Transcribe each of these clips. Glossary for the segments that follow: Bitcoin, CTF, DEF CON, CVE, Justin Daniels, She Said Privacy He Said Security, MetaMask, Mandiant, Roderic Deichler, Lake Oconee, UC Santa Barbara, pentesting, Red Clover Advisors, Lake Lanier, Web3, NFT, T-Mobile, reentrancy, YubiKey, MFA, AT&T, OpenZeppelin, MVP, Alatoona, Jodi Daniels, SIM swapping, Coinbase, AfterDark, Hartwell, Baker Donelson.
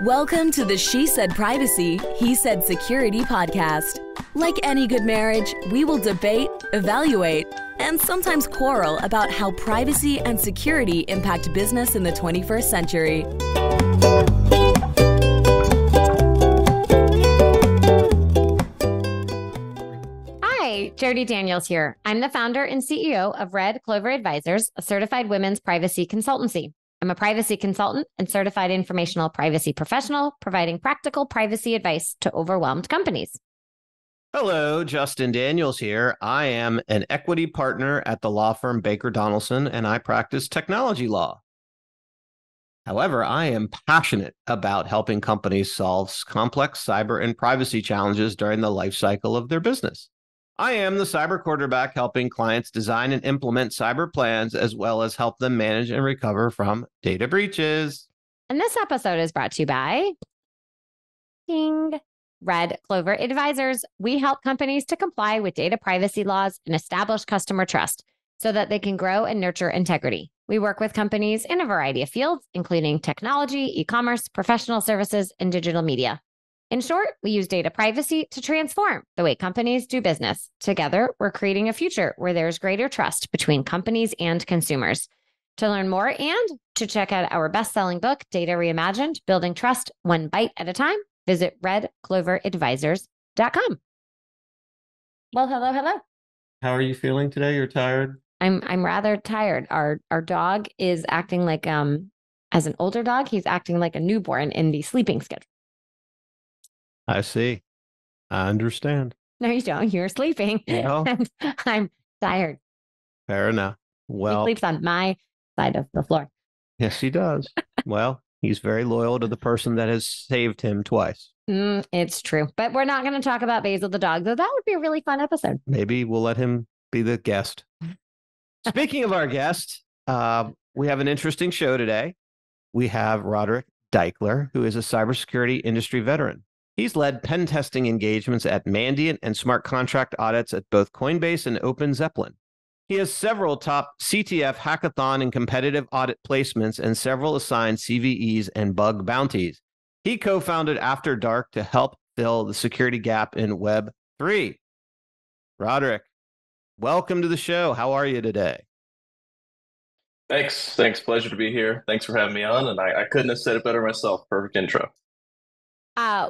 Welcome to the She Said Privacy, He Said Security podcast. Like any good marriage, we will debate, evaluate, and sometimes quarrel about how privacy and security impact business in the 21st century. Hi, Jodi Daniels here. I'm the founder and CEO of Red Clover Advisors, a certified women's privacy consultancy. I'm a privacy consultant and certified informational privacy professional, providing practical privacy advice to overwhelmed companies. Hello, Justin Daniels here. I am an equity partner at the law firm Baker Donelson, and I practice technology law. However, I am passionate about helping companies solve complex cyber and privacy challenges during the life cycle of their business. I am the cyber quarterback, helping clients design and implement cyber plans, as well as help them manage and recover from data breaches. And this episode is brought to you by Red Clover Advisors. We help companies to comply with data privacy laws and establish customer trust so that they can grow and nurture integrity. We work with companies in a variety of fields, including technology, e-commerce, professional services, and digital media. In short, we use data privacy to transform the way companies do business. Together, we're creating a future where there's greater trust between companies and consumers. To learn more and to check out our best-selling book, Data Reimagined, Building Trust One Bite at a Time, visit redcloveradvisors.com. Well, hello, hello. How are you feeling today? You're tired? I'm rather tired. Our dog is acting like, as an older dog, he's acting like a newborn in the sleeping schedule. I see. I understand. No, you don't. You're sleeping. No. I'm tired. Fair enough. Well, he sleeps on my side of the floor. Yes, he does. Well, he's very loyal to the person that has saved him twice. It's true. But we're not going to talk about Basil the dog, though. That would be a really fun episode. Maybe we'll let him be the guest. Speaking of our guest, we have an interesting show today. We have Roderic Deichler, who is a cybersecurity industry veteran. He's led pen testing engagements at Mandiant and smart contract audits at both Coinbase and OpenZeppelin. He has several top CTF hackathon and competitive audit placements and several assigned CVEs and bug bounties. He co-founded AfterDark to help fill the security gap in Web3. Roderic, welcome to the show. How are you today? Thanks. Pleasure to be here. Thanks for having me on. And I couldn't have said it better myself. Perfect intro.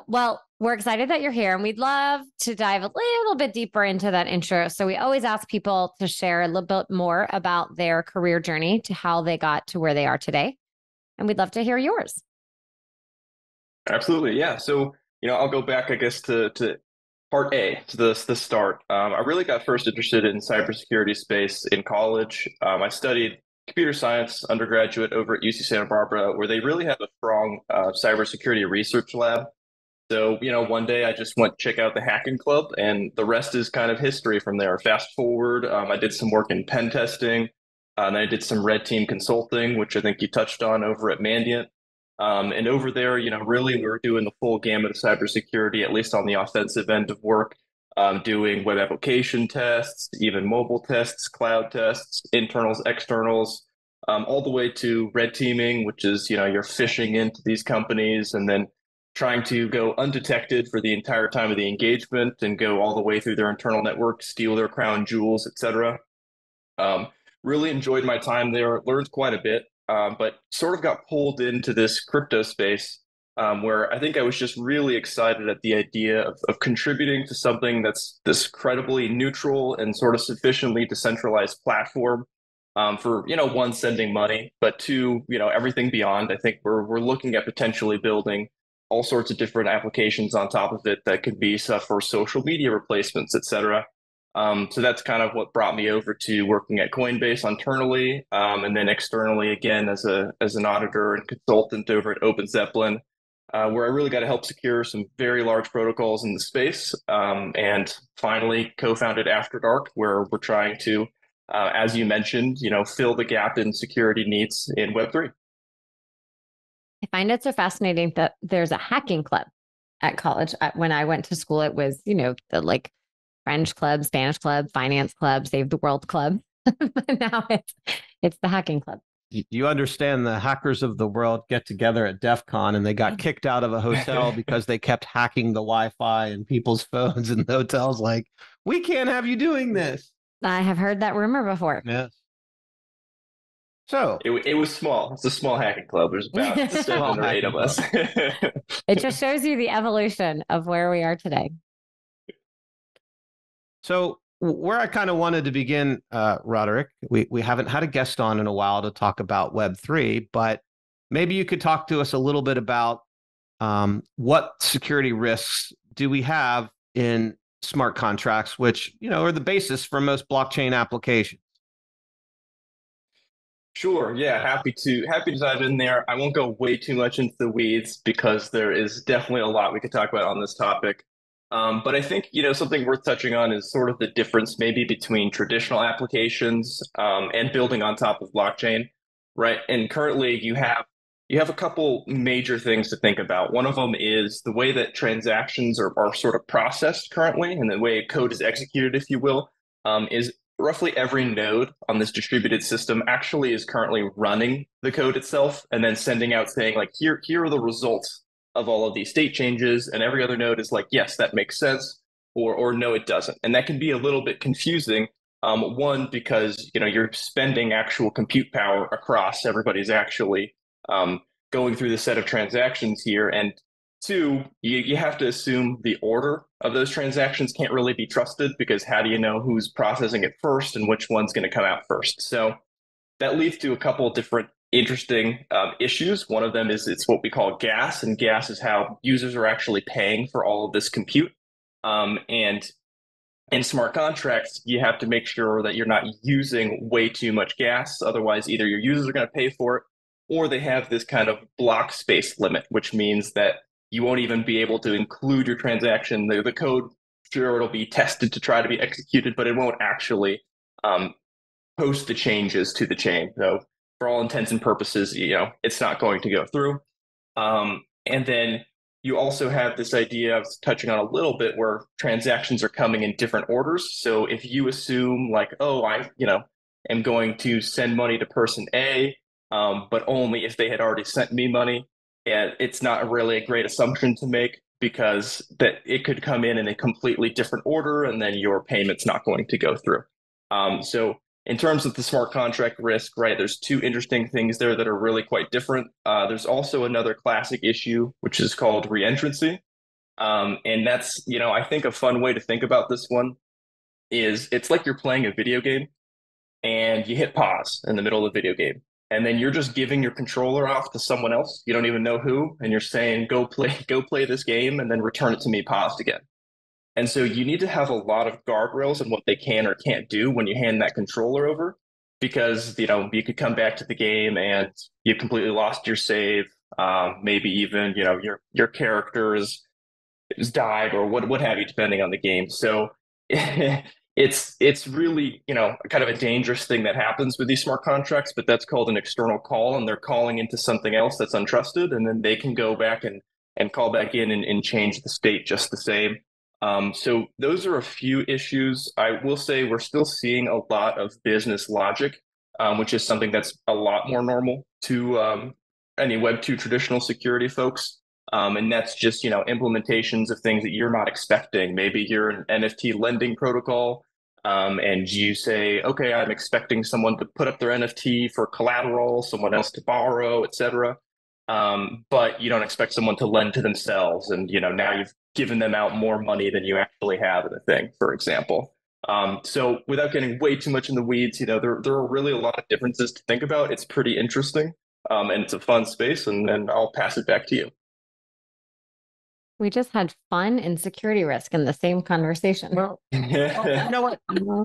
Well, we're excited that you're here, and we'd love to dive a little bit deeper into that intro. So we always ask people to share a little bit more about their career journey to how they got to where they are today. And we'd love to hear yours. Absolutely. Yeah. So, I'll go back, I guess, to part A, to the start. I really got first interested in cybersecurity space in college. I studied computer science undergraduate over at UC Santa Barbara, where they really have a strong cybersecurity research lab. So, one day I just went check out the hacking club, and the rest is kind of history from there. Fast forward, I did some work in pen testing, and I did some red team consulting, which I think you touched on over at Mandiant. And over there, really we were doing the full gamut of cybersecurity, at least on the offensive end of work, doing web application tests, even mobile tests, cloud tests, internals, externals, all the way to red teaming, which is, you're phishing into these companies and then trying to go undetected for the entire time of the engagement and go all the way through their internal network, steal their crown jewels, etc. Really enjoyed my time there, learned quite a bit, but sort of got pulled into this crypto space where I think I was just really excited at the idea of contributing to something that's this credibly neutral and sort of sufficiently decentralized platform for, one, sending money, but two, everything beyond. I think we're looking at potentially building all sorts of different applications on top of it that could be stuff for social media replacements, et cetera. So that's kind of what brought me over to working at Coinbase internally, and then externally, again, as an auditor and consultant over at OpenZeppelin, where I really got to help secure some very large protocols in the space. And finally co-founded AfterDark, where we're trying to, as you mentioned, fill the gap in security needs in Web3. I find it so fascinating that there's a hacking club at college. When I went to school, it was, the French club, Spanish club, finance club, save the world club. Now it's the hacking club. You understand the hackers of the world get together at DEF CON and they got kicked out of a hotel because they kept hacking the Wi-Fi and people's phones, and the hotel's like, we can't have you doing this. I have heard that rumor before. Yes. So it was small. It's a small hacking club. There's about 7 or 8 of us. It just shows you the evolution of where we are today. So where I kind of wanted to begin, Roderic, we haven't had a guest on in a while to talk about Web3, but maybe you could talk to us a little bit about what security risks do we have in smart contracts, which, you know, are the basis for most blockchain applications. Sure. Yeah, happy to dive in there. I won't go way too much into the weeds because there is definitely a lot we could talk about on this topic. But I think, you know, something worth touching on is sort of the difference maybe between traditional applications and building on top of blockchain, right? And currently you have a couple major things to think about. One of them is the way that transactions are sort of processed currently, and the way code is executed, if you will, is roughly every node on this distributed system actually is currently running the code itself and then sending out saying like, here are the results of all of these state changes, and every other node is like, yes, that makes sense, or no, it doesn't. And that can be a little bit confusing, one, because you know, you're spending actual compute power across everybody's actually going through the set of transactions here, and two, you have to assume the order of those transactions can't really be trusted, because how do you know who's processing it first and which one's going to come out first? So that leads to a couple of different interesting issues. One of them is it's what we call gas, and gas is how users are actually paying for all of this compute. And in smart contracts, you have to make sure that you're not using way too much gas. Otherwise, either your users are going to pay for it, or they have this kind of block space limit, which means that you won't even be able to include your transaction. The code, sure, it'll be tested to try to be executed, but it won't actually post the changes to the chain. So for all intents and purposes, you know, it's not going to go through. And then you also have this idea I was touching on a little bit where transactions are coming in different orders. So if you assume like, oh, I am going to send money to person A, but only if they had already sent me money, and it's not really a great assumption to make, because that it could come in a completely different order, and then your payment's not going to go through. So in terms of the smart contract risk, right, there's two interesting things there that are really quite different. There's also another classic issue, which is called reentrancy. And that's, you know, I think a fun way to think about this one is it's like you're playing a video game and you hit pause in the middle of the video game. And then you're just giving your controller off to someone else. You don't even know who. And you're saying, go play this game, and then return it to me paused again. And so you need to have a lot of guardrails on what they can or can't do when you hand that controller over, because, you know, you could come back to the game and you completely lost your save. Maybe even, you know, your character is died or what have you, depending on the game. So It's really, you know, kind of a dangerous thing that happens with these smart contracts, but that's called an external call, and they're calling into something else that's untrusted, and then they can go back and call back in and change the state just the same. So those are a few issues. I will say we're still seeing a lot of business logic, which is something that's a lot more normal to any Web 2 traditional security folks. And that's just, you know, implementations of things that you're not expecting. Maybe you're an NFT lending protocol. And you say, okay, I'm expecting someone to put up their NFT for collateral, someone else to borrow, etc. But you don't expect someone to lend to themselves, and you know, now you've given them out more money than you actually have in a thing, for example. So without getting way too much in the weeds, you know, there are really a lot of differences to think about. It's pretty interesting, and it's a fun space. And I'll pass it back to you. We just had fun and security risk in the same conversation. Well, you know what,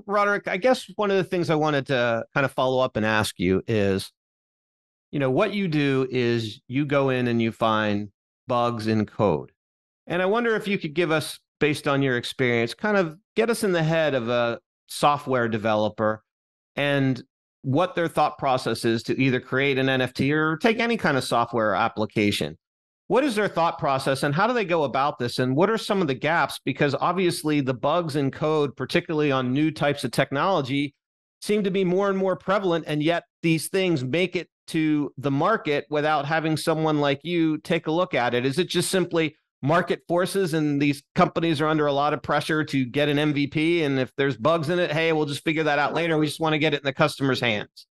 Roderic, I guess one of the things I wanted to kind of follow up and ask you is, you know, what you do is you go in and you find bugs in code. And I wonder if you could give us, based on your experience, kind of get us in the head of a software developer and what their thought process is to either create an NFT or take any kind of software application. What is their thought process, and how do they go about this? And what are some of the gaps? Because obviously the bugs in code, particularly on new types of technology, seem to be more and more prevalent, and yet these things make it to the market without having someone like you take a look at it? Is it just simply market forces and these companies are under a lot of pressure to get an MVP, and if there's bugs in it, hey, we'll just figure that out later, we just want to get it in the customer's hands?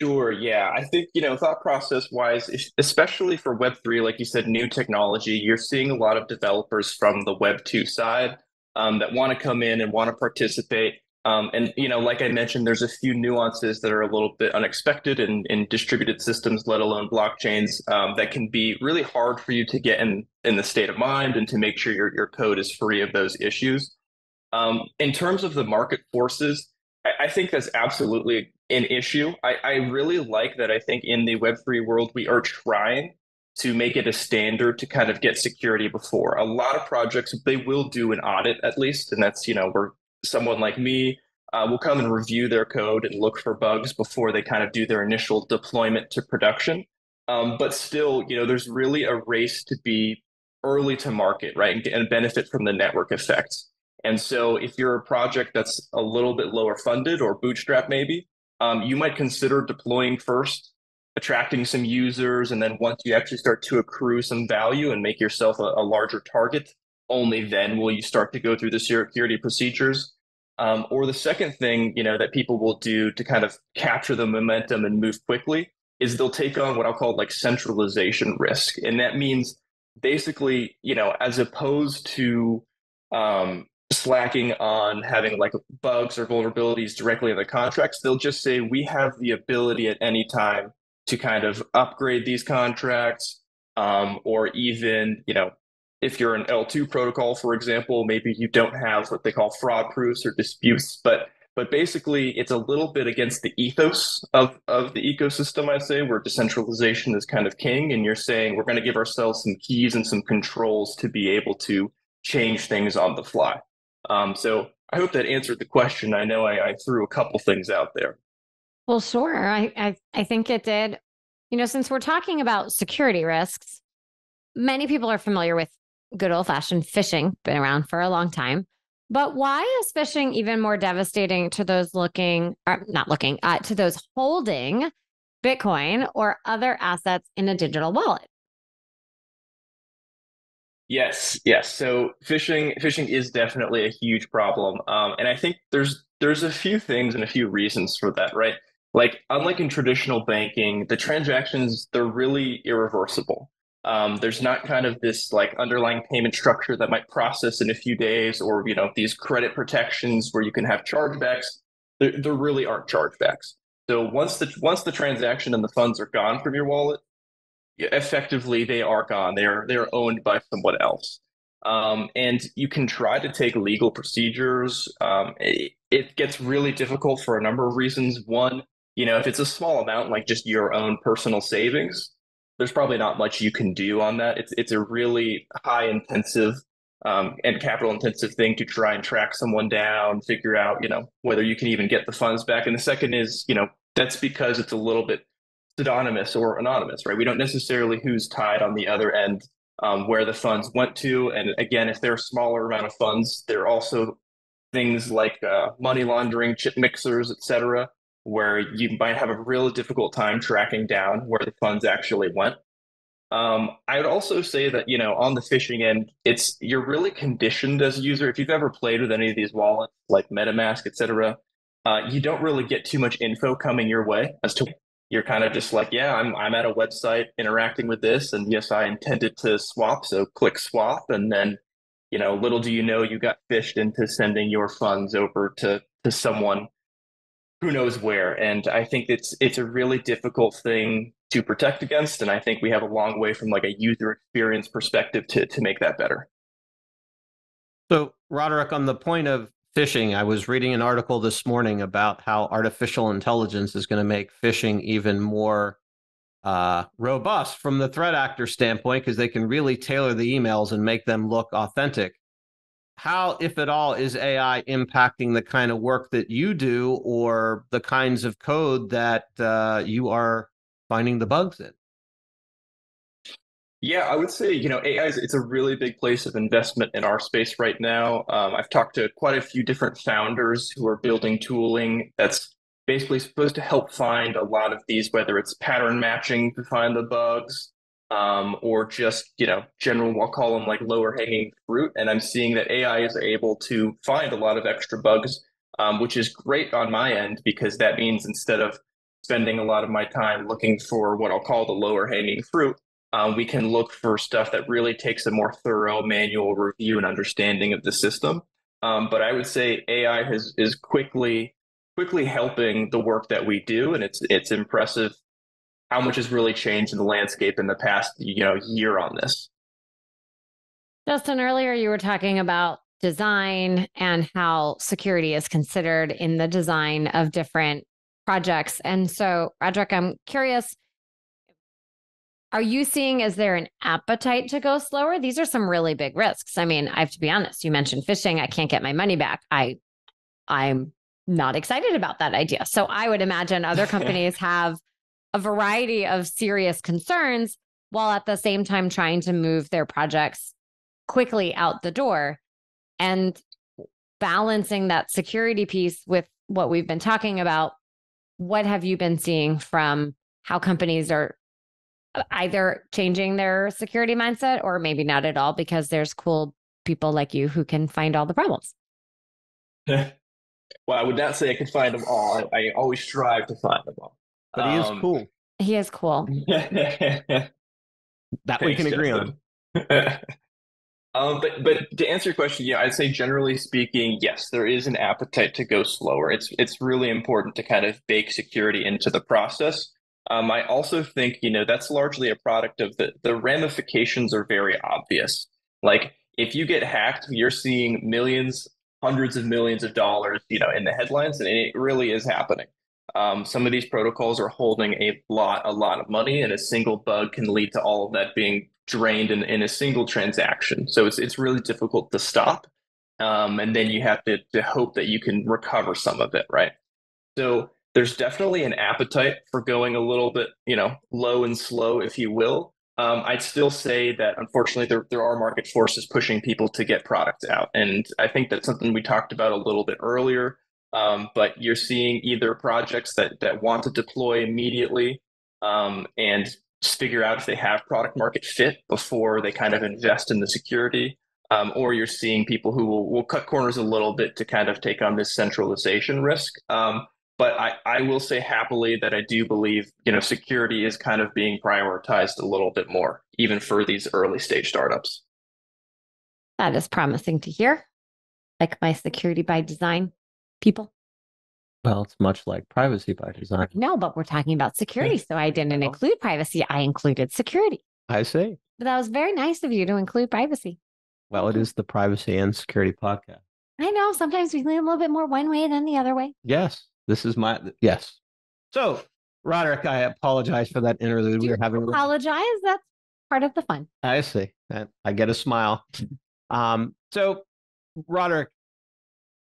Sure. Yeah. I think, thought process wise, especially for Web3, like you said, new technology, you're seeing a lot of developers from the Web2 side that want to come in and want to participate. And, like I mentioned, there's a few nuances that are a little bit unexpected in distributed systems, let alone blockchains, that can be really hard for you to get in the state of mind and to make sure your code is free of those issues. In terms of the market forces, I think that's absolutely an issue. I really like that. I think in the Web3 world, we are trying to make it a standard to kind of get security before. A lot of projects, they will do an audit at least. And that's, where someone like me will come and review their code and look for bugs before they kind of do their initial deployment to production. But still, there's really a race to be early to market, right? And benefit from the network effects. And so if you're a project that's a little bit lower funded or bootstrap maybe, you might consider deploying first, attracting some users, and then once you actually start to accrue some value and make yourself a larger target, only then will you start to go through the security procedures. Or the second thing that people will do to kind of capture the momentum and move quickly is they'll take on what I'll call like centralization risk. And that means basically, as opposed to slacking on having like bugs or vulnerabilities directly in the contracts, they'll just say, we have the ability at any time to kind of upgrade these contracts, or even, if you're an L2 protocol, for example, maybe you don't have what they call fraud proofs or disputes, but basically it's a little bit against the ethos of the ecosystem, I'd say, where decentralization is kind of king, and you're saying we're going to give ourselves some keys and some controls to be able to change things on the fly. So I hope that answered the question. I know I threw a couple things out there. Well, sure. I think it did. Since we're talking about security risks, many people are familiar with good old-fashioned phishing, been around for a long time. But why is phishing even more devastating to those holding Bitcoin or other assets in a digital wallet? Yes. So phishing is definitely a huge problem. And I think there's a few things and a few reasons for that, right? Like, unlike in traditional banking, the transactions, they're really irreversible. There's not kind of this like underlying payment structure that might process in a few days, or, these credit protections where you can have chargebacks. There really aren't chargebacks. So once the transaction and the funds are gone from your wallet, effectively they are gone. They're owned by someone else, and you can try to take legal procedures. It gets really difficult for a number of reasons. One, if it's a small amount, like just your own personal savings, there's probably not much you can do on that. It's a really high intensive and capital intensive thing to try and track someone down, figure out whether you can even get the funds back. And the second is, that's because it's a little bit pseudonymous or anonymous, right? We don't necessarily who's tied on the other end, where the funds went to. And again, if there are smaller amount of funds, there are also things like money laundering, chip mixers, etc., where you might have a really difficult time tracking down where the funds actually went. I would also say that, on the phishing end, you're really conditioned as a user. If you've ever played with any of these wallets, like MetaMask, etc., you don't really get too much info coming your way as to. You're kind of just like, yeah, I'm at a website interacting with this, and yes, I intended to swap, so click swap, and then, little do you know, you got fished into sending your funds over to someone who knows where. And I think it's a really difficult thing to protect against, and I think we have a long way from like a user experience perspective to make that better. So, Roderic, on the point of phishing, I was reading an article this morning about how artificial intelligence is going to make phishing even more robust from the threat actor standpoint, because they can really tailor the emails and make them look authentic. How, if at all, is AI impacting the kind of work that you do or the kinds of code that you are finding the bugs in? Yeah, I would say, AI, it's a really big place of investment in our space right now. I've talked to quite a few different founders who are building tooling that's basically supposed to help find a lot of these, whether it's pattern matching to find the bugs, or just, you know, general, we'll call them like lower hanging fruit. And I'm seeing that AI is able to find a lot of extra bugs, which is great on my end, because that means instead of spending a lot of my time looking for what I'll call the lower hanging fruit, we can look for stuff that really takes a more thorough manual review and understanding of the system. But I would say AI is quickly helping the work that we do, and it's impressive how much has really changed in the landscape in the past, you know, year on this. Justin, earlier you were talking about design and how security is considered in the design of different projects. And so, Roderic, I'm curious, are you seeing, is there an appetite to go slower? These are some really big risks. I mean, I have to be honest, you mentioned phishing. I can't get my money back. I'm not excited about that idea. So I would imagine other companies have a variety of serious concerns while at the same time trying to move their projects quickly out the door, and balancing that security piece with what we've been talking about. What have you been seeing from how companies are either changing their security mindset or maybe not at all, because there's cool people like you who can find all the problems? Well, I would not say I can find them all. I always strive to find them all. But he is cool. He is cool. That we can agree on. But to answer your question, yeah, I'd say generally speaking, yes, there is an appetite to go slower. It's really important to kind of bake security into the process. I also think, you know, that's largely a product of the ramifications are very obvious. Like if you get hacked, you're seeing millions, hundreds of millions of dollars, you know, in the headlines, and it really is happening. Some of these protocols are holding a lot of money, and a single bug can lead to all of that being drained in a single transaction. So it's really difficult to stop. And then you have to hope that you can recover some of it, right? So there's definitely an appetite for going a little bit, you know, low and slow, if you will. I'd still say that, unfortunately, there are market forces pushing people to get products out. And I think that's something we talked about a little bit earlier. But you're seeing either projects that want to deploy immediately and figure out if they have product market fit before they kind of invest in the security, or you're seeing people who will cut corners a little bit to kind of take on this centralization risk. But I will say happily that I do believe, you know, security is kind of being prioritized a little bit more, even for these early stage startups. That is promising to hear. Like my security by design people. Well, it's much like privacy by design. No, but we're talking about security. So I didn't include privacy. I included security. I see. But that was very nice of you to include privacy. Well, it is the privacy and security podcast. I know. Sometimes we lean a little bit more one way than the other way. Yes. This is my, yes. So, Roderic, I apologize for that interlude. Do we were having. Apologize? That's part of the fun. I see. I get a smile. So, Roderic,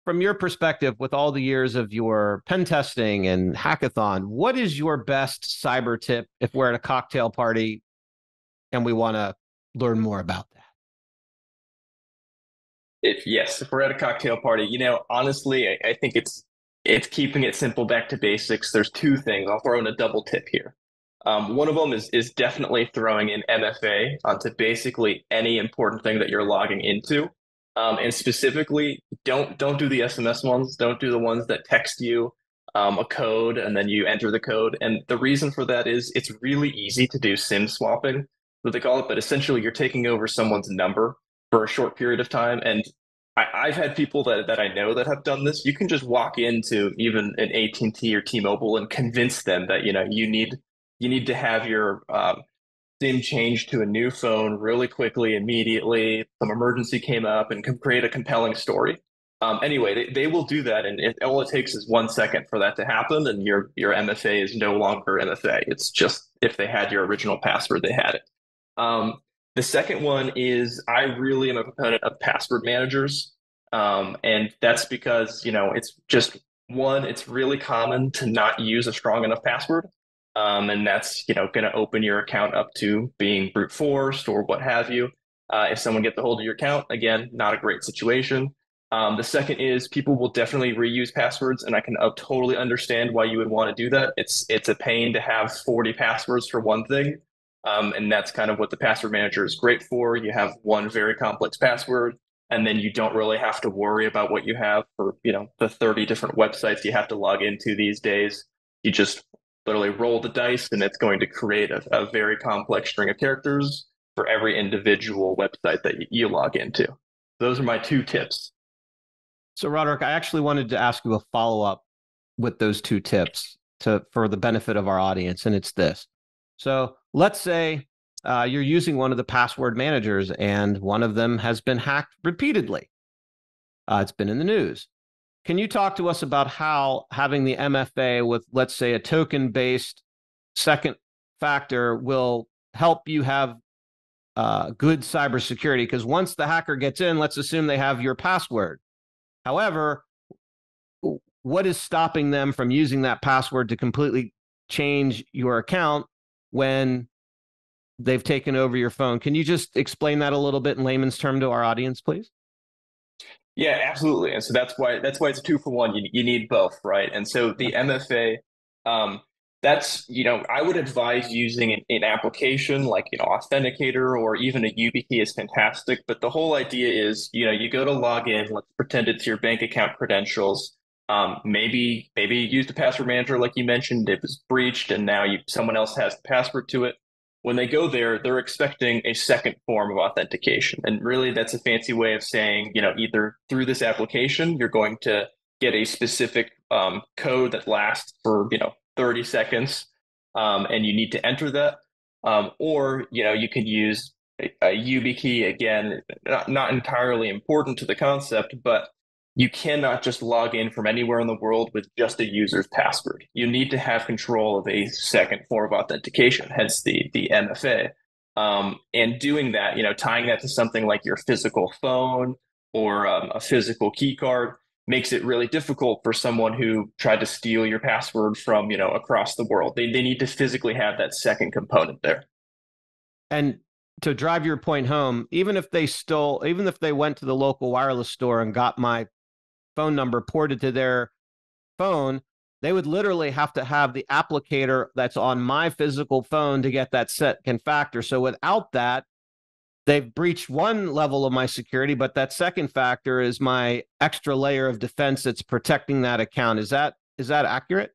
from your perspective, with all the years of your pen testing and hackathon, what is your best cyber tip if we're at a cocktail party and we want to learn more about that? If we're at a cocktail party, you know, honestly, I think it's keeping it simple, back to basics. There's two things. I'll throw in a double tip here. One of them is definitely throwing in MFA onto basically any important thing that you're logging into. And specifically, don't do the SMS ones. Don't do the ones that text you a code and then you enter the code. And the reason for that is it's really easy to do SIM swapping, what they call it. But essentially, you're taking over someone's number for a short period of time. And I've had people that I know that have done this. You can just walk into even an AT&T or T-Mobile and convince them that, you know, you need to have your SIM changed to a new phone really quickly, immediately. Some emergency came up, and can create a compelling story. Anyway, they will do that, and all it takes is 1 second for that to happen, and your MFA is no longer MFA. It's just if they had your original password, they had it. The second one is I really am a proponent of password managers, and that's because, you know, it's just one, it's really common to not use a strong enough password. And that's, you know, going to open your account up to being brute forced or what have you. If someone gets a hold of your account, again, not a great situation. The second is people will definitely reuse passwords, and I can totally understand why you would want to do that. It's a pain to have 40 passwords for one thing, and that's kind of what the password manager is great for. You have one very complex password, and then you don't really have to worry about what you have for, you know, the 30 different websites you have to log into these days. You just literally roll the dice, and it's going to create a very complex string of characters for every individual website that you log into. Those are my two tips. So Roderic, I actually wanted to ask you a follow-up with those two tips for the benefit of our audience, and it's this. So let's say you're using one of the password managers and one of them has been hacked repeatedly. It's been in the news. Can you talk to us about how having the MFA with, let's say, a token-based second factor will help you have good cybersecurity? Because once the hacker gets in, let's assume they have your password. However, what is stopping them from using that password to completely change your account when they've taken over your phone? Can you just explain that a little bit in layman's term to our audience, please? Yeah, absolutely. And so that's why it's 2 for 1. You need both, right? And so the MFA, that's, you know, I would advise using an application like, you know, Authenticator, or even a YubiKey is fantastic. But the whole idea is, you know, you go to log in, let's pretend it's your bank account credentials. Maybe you used a password manager, like you mentioned, it was breached, and now someone else has the password to it. When they go there, they're expecting a second form of authentication. And really, that's a fancy way of saying, you know, either through this application, you're going to get a specific code that lasts for, you know, 30 seconds, and you need to enter that, or, you know, you could use a YubiKey. Again, not entirely important to the concept, but you cannot just log in from anywhere in the world with just a user's password. You need to have control of a second form of authentication, hence the MFA. And doing that, you know, tying that to something like your physical phone or a physical key card, makes it really difficult for someone who tried to steal your password from, you know, across the world. They need to physically have that second component there. And to drive your point home, even if they went to the local wireless store and got my phone number ported to their phone, they would literally have to have the applicator that's on my physical phone to get that second factor. So without that, they've breached one level of my security, but that second factor is my extra layer of defense that's protecting that account. Is that accurate?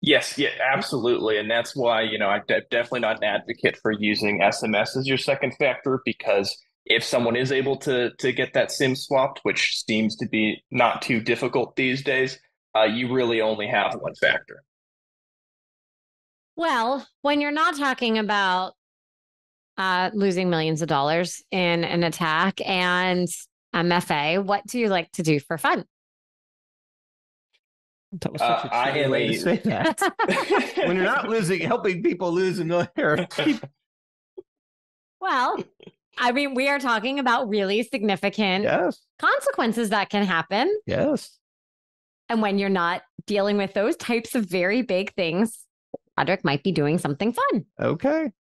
Yes, yeah, absolutely. And that's why, you know, I'm definitely not an advocate for using SMS as your second factor, because if someone is able to get that SIM swapped, which seems to be not too difficult these days, you really only have one factor. Well, when you're not talking about losing millions of dollars in an attack and MFA, what do you like to do for fun? That was such a way to say that. When you're not helping people lose a million. Well, I mean, we are talking about really significant consequences that can happen. Yes. And when you're not dealing with those types of very big things, Roderic might be doing something fun. Okay.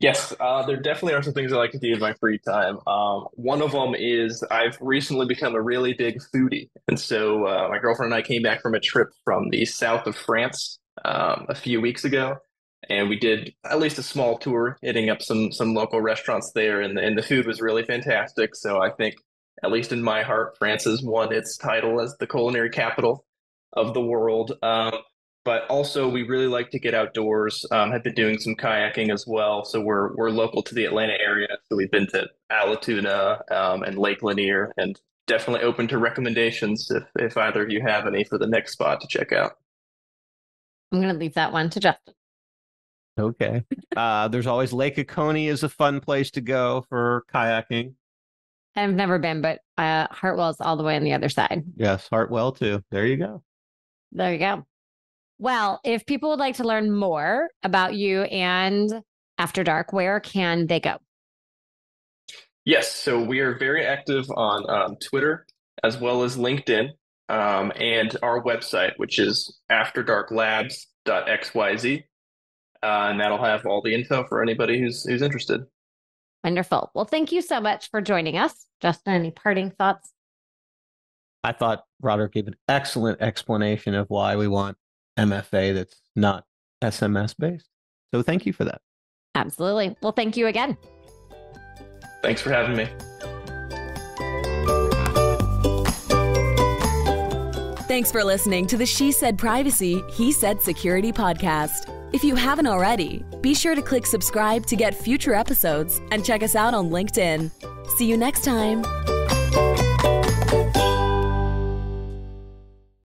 Yes, there definitely are some things I like to do in my free time. One of them is I've recently become a really big foodie. And so my girlfriend and I came back from a trip from the south of France a few weeks ago, and we did at least a small tour, hitting up some local restaurants there, and the food was really fantastic. So I think, at least in my heart, France has won its title as the culinary capital of the world. But also, we really like to get outdoors. Have been doing some kayaking as well. So we're local to the Atlanta area. So we've been to Alatoona and Lake Lanier, and definitely open to recommendations if either of you have any for the next spot to check out. I'm going to leave that one to Justin. Okay. There's always Lake Oconee is a fun place to go for kayaking. I've never been, but Hartwell's all the way on the other side. Yes, Hartwell too. There you go. There you go. Well, if people would like to learn more about you and AfterDark, where can they go? Yes, so we are very active on Twitter as well as LinkedIn, and our website, which is afterdarklabs.xyz, and that'll have all the info for anybody who's interested. Wonderful. Well, thank you so much for joining us. Justin, any parting thoughts? I thought Roderic gave an excellent explanation of why we want MFA that's not SMS based. So thank you for that. Absolutely. Well, thank you again. Thanks for having me. Thanks for listening to the She Said Privacy, He Said Security podcast. If you haven't already, be sure to click subscribe to get future episodes and check us out on LinkedIn. See you next time.